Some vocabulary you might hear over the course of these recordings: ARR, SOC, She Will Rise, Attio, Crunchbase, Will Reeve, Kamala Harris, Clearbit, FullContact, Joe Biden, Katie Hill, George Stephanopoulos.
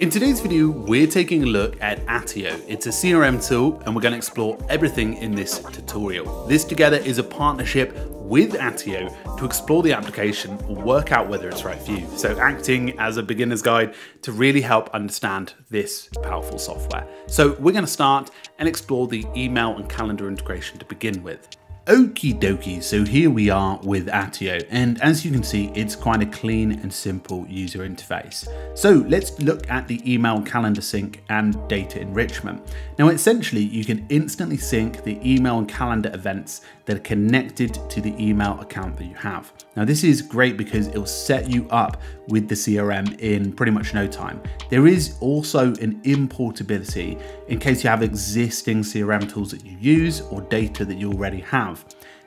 In today's video, we're taking a look at Attio. It's a CRM tool, and we're going to explore everything in this tutorial. This together is a partnership with Attio to explore the application and work out whether it's right for you. So acting as a beginner's guide to really help understand this powerful software. So we're going to start and explore the email and calendar integration to begin with. Okie dokie, so here we are with Attio, and as you can see, it's quite a clean and simple user interface. So let's look at the email calendar sync and data enrichment. Now essentially, you can instantly sync the email and calendar events that are connected to the email account that you have. Now this is great because it'll set you up with the CRM in pretty much no time. There is also an importability in case you have existing CRM tools that you use or data that you already have.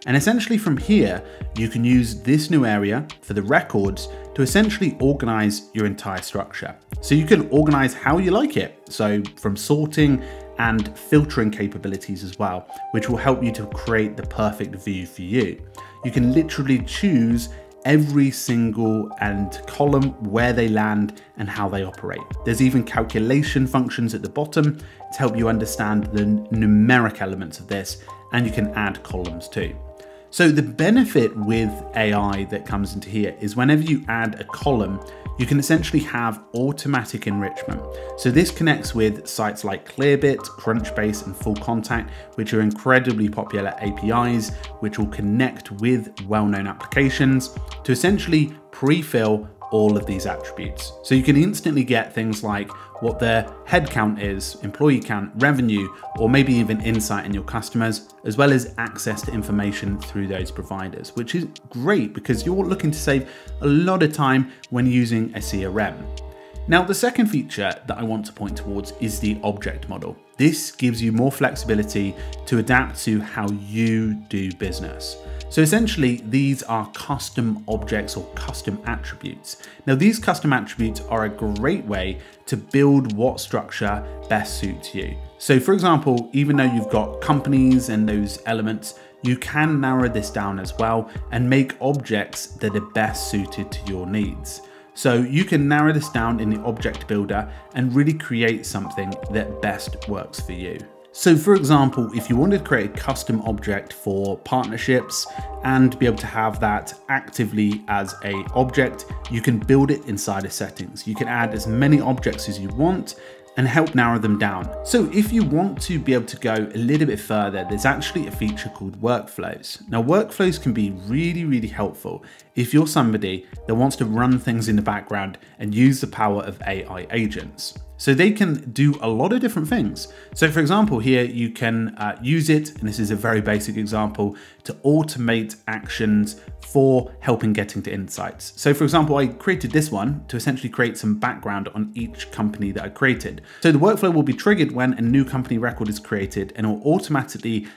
And essentially from here, you can use this new area for the records to essentially organize your entire structure. So you can organize how you like it. So from sorting and filtering capabilities as well, which will help you to create the perfect view for you. You can literally choose every single column where they land and how they operate. There's even calculation functions at the bottom to help you understand the numeric elements of this, and you can add columns too. So the benefit with AI that comes into here is whenever you add a column, you can essentially have automatic enrichment. So this connects with sites like Clearbit, Crunchbase, and FullContact, which are incredibly popular APIs, which will connect with well-known applications to essentially pre-fill all of these attributes. So you can instantly get things like what their headcount is, employee count, revenue, or maybe even insight in your customers, as well as access to information through those providers, which is great because you're looking to save a lot of time when using a CRM. Now, the second feature that I want to point towards is the object model. This gives you more flexibility to adapt to how you do business. So essentially, these are custom objects or custom attributes. Now, these custom attributes are a great way to build what structure best suits you. So for example, even though you've got companies and those elements, you can narrow this down as well and make objects that are best suited to your needs. So you can narrow this down in the object builder and really create something that best works for you. So for example, if you wanted to create a custom object for partnerships and be able to have that actively as an object, you can build it inside of settings. You can add as many objects as you want and help narrow them down. So if you want to be able to go a little bit further, there's actually a feature called workflows. Now workflows can be really helpful if you're somebody that wants to run things in the background and use the power of AI agents. So they can do a lot of different things. So for example, here you can use it, and this is a very basic example, to automate actions for helping getting to insights. So for example, I created this one to essentially create some background on each company that I created. So the workflow will be triggered when a new company record is created, and it will automatically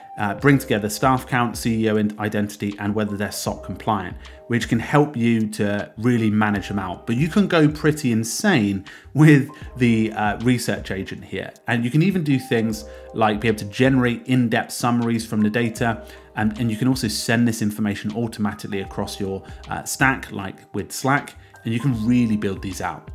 bring together staff count, CEO and identity, and whether they're SOC compliant, which can help you to really manage them out. But you can go pretty insane with the research agent here. And you can even do things like be able to generate in-depth summaries from the data. And you can also send this information automatically across your stack, like with Slack, and you can really build these out.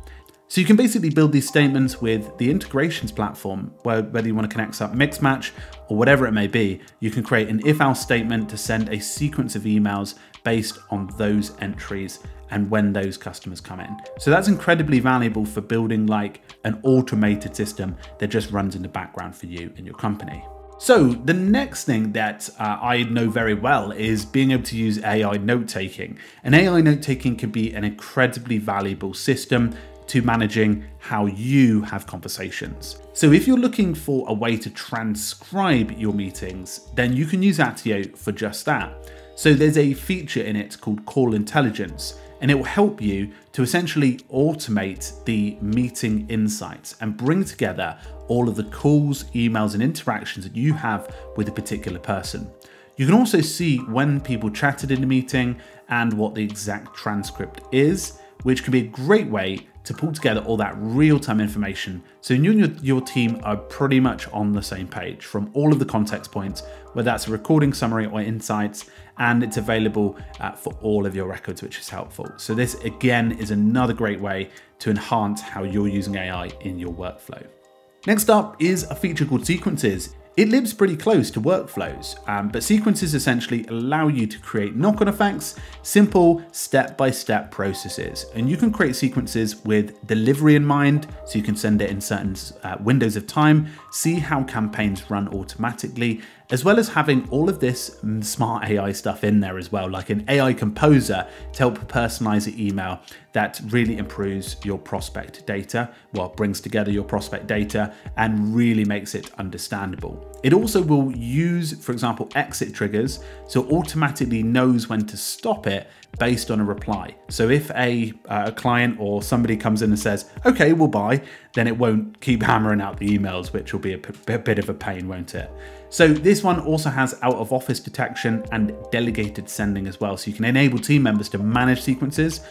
So you can basically build these statements with the integrations platform, whether you want to connect up mix match or whatever it may be. You can create an if-else statement to send a sequence of emails based on those entries and when those customers come in. So that's incredibly valuable for building like an automated system that just runs in the background for you and your company. So the next thing that I know very well is being able to use AI note-taking. And AI note-taking can be an incredibly valuable system to managing how you have conversations. So if you're looking for a way to transcribe your meetings, then you can use Attio for just that. So there's a feature in it called Call Intelligence, and it will help you to essentially automate the meeting insights and bring together all of the calls, emails, and interactions that you have with a particular person. You can also see when people chatted in the meeting and what the exact transcript is, which can be a great way to pull together all that real-time information so you and your team are pretty much on the same page from all of the context points, whether that's a recording, summary, or insights, and it's available for all of your records, which is helpful. So this, again, is another great way to enhance how you're using AI in your workflow. Next up is a feature called sequences. It lives pretty close to workflows, but sequences essentially allow you to create knock-on effects, simple step-by-step processes. And you can create sequences with delivery in mind, so you can send it in certain windows of time, see how campaigns run automatically, as well as having all of this smart AI stuff in there as well, like an AI composer to help personalize an email that really improves your prospect data, well, brings together your prospect data and really makes it understandable. It also will use, for example, exit triggers, so automatically knows when to stop it based on a reply. So if a client or somebody comes in and says, okay, we'll buy, then it won't keep hammering out the emails, which will be a bit of a pain, won't it? So this one also has out of office detection and delegated sending as well, so you can enable team members to manage sequences.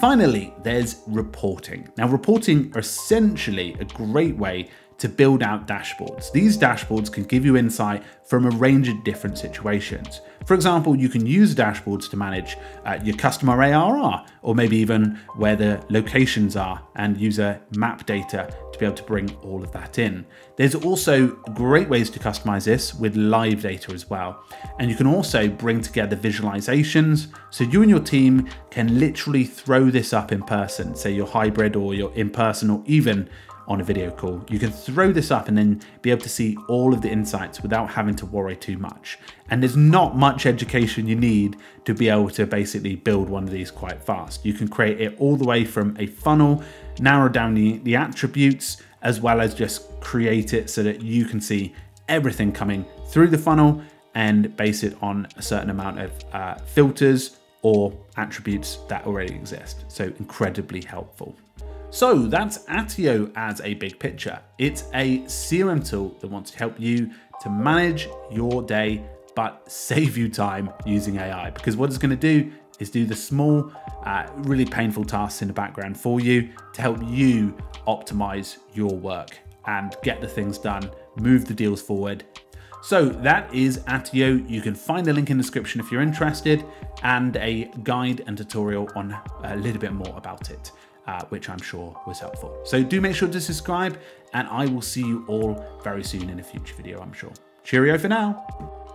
Finally, there's reporting. Now, reporting are essentially a great way to build out dashboards. These dashboards can give you insight from a range of different situations. For example, you can use dashboards to manage your customer ARR, or maybe even where the locations are, and use a map data to be able to bring all of that in. There's also great ways to customize this with live data as well. And you can also bring together visualizations, so you and your team can literally throw this up in person, say you're hybrid or you're in person or even on a video call. You can throw this up and then be able to see all of the insights without having to worry too much. And there's not much education you need to be able to basically build one of these quite fast. You can create it all the way from a funnel, narrow down the attributes, as well as just create it so that you can see everything coming through the funnel and base it on a certain amount of filters or attributes that already exist. So incredibly helpful. So that's Attio as a big picture. It's a CRM tool that wants to help you to manage your day, but save you time using AI, because what it's going to do is do the small, really painful tasks in the background for you to help you optimize your work and get the things done, move the deals forward. So that is Attio. You can find the link in the description if you're interested, and a guide and tutorial on a little bit more about it. Which I'm sure was helpful. So do make sure to subscribe, and I will see you all very soon in a future video, I'm sure. Cheerio for now.